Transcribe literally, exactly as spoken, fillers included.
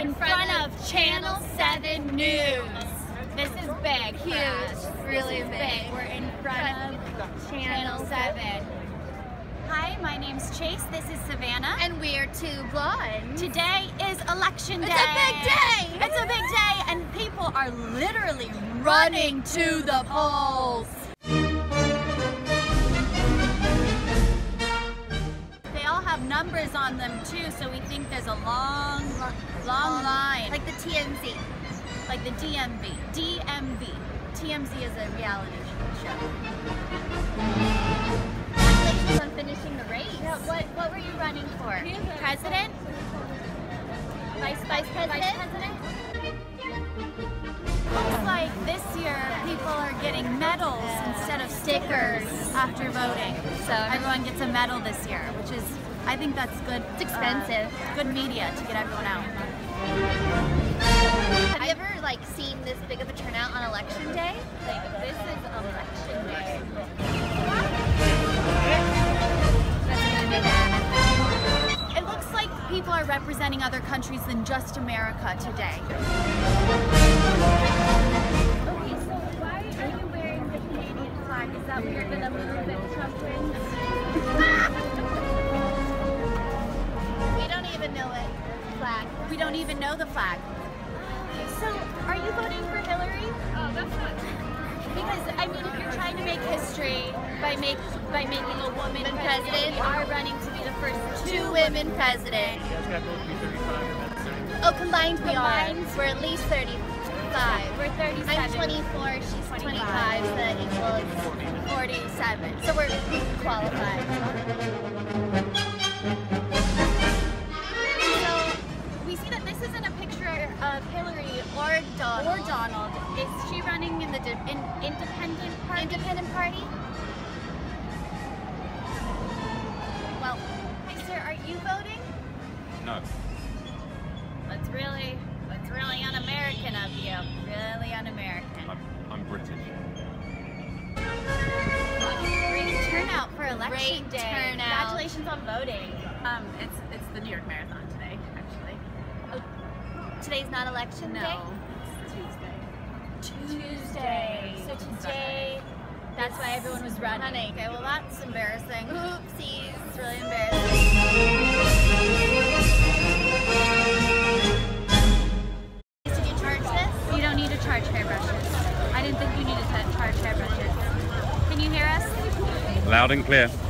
in front of Channel seven News. This is big, huge, really big. We're in front of Channel seven. Hi, my name's Chase. This is Savannah. And we're two blondes. Today is election day. It's a big day. It's a big day, and people are literally running to the polls. Numbers on them too, so we think there's a long, long line. Like the T M Z. Like the D M V. D M V. T M Z is a reality show. Congratulations on finishing the race. Yeah, what, what were you running for? President? Vice, vice president? Vice president? Looks like this year people are getting medals instead of stickers after voting. So everyone gets a medal this year, which is, I think that's good. It's expensive. Uh, good media to get everyone out. Have you ever like seen this big of a turnout on election day? Like this is election day. It looks like people are representing other countries than just America today. Okay, so why are you wearing the Canadian flag? Is that weird that a little bit Trump wins? We don't even know the flag. So, are you voting for Hillary? Oh, that's not. Because I mean, if you're trying to make history by make by making a woman president, we are running to be the first two, two women president. Oh, combined we are. We're at least thirty-five. We're thirty-seven. I'm twenty-four. She's twenty-five. So that equals forty-seven. So we're qualified. This isn't a picture of Hillary or Donald. Or Donald. Is she running in the di in independent party? Independent party? Well, hey sir, are you voting? No. That's really, that's really un-American of you. Really un-American. I'm, I'm British. Great turnout for election Great day. Turnout. Congratulations on voting. Um, it's it's the New York Marathon today, actually. Today's not election no. day? No, it's Tuesday. Tuesday. So today, that's why everyone was running. Okay, well that's embarrassing. Oopsies. It's really embarrassing. Did you charge this? You don't need to charge hairbrushes. I didn't think you needed to charge hairbrushes. Can you hear us? Loud and clear.